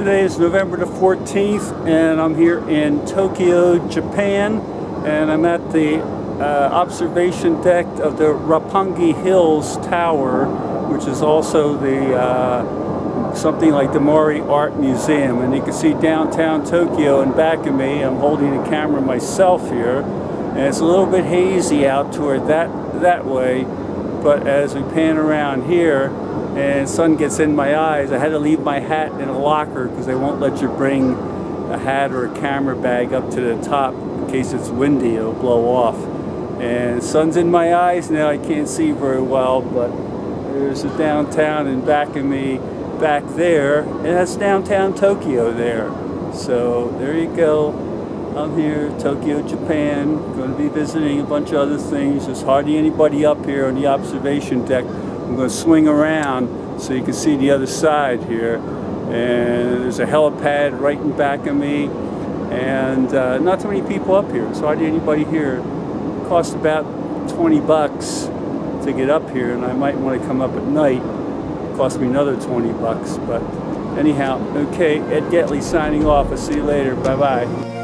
Today is November the 14th and I'm here in Tokyo, Japan, and I'm at the observation deck of the Roppongi Hills Tower, which is also the something like the Mori Art Museum. And you can see downtown Tokyo in back of me. I'm holding the camera myself here, and it's a little bit hazy out toward that way, but as we pan around here and sun gets in my eyes, I had to leave my hat in a locker because they won't let you bring a hat or a camera bag up to the top in case it's windy, it'll blow off. And sun's in my eyes now, I can't see very well, but there's the downtown in back of me back there, and that's downtown Tokyo there. So there you go. I'm here, Tokyo, Japan. Going to be visiting a bunch of other things. There's hardly anybody up here on the observation deck. I'm going to swing around so you can see the other side here. And there's a helipad right in back of me. And not too many people up here. There's hardly anybody here. It costs about 20 bucks to get up here, and I might want to come up at night. It cost me another 20 bucks. But anyhow, okay, Ed Getley signing off. I'll see you later. Bye-bye.